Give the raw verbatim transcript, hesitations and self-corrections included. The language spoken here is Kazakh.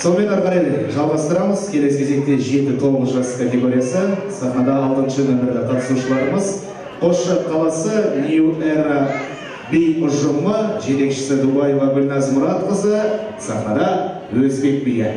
Сонымен арқарелі жалғастырамыз. Келесі кезекте жеті тоғыз жас категориясы. Сахнада алтыншы нөмірлі қатысушыларымыз. Қосшы қаласы New Era би ұжымы жетекшісі Дубаева Гүлназ Мұратқызы сахнада өзбек биі.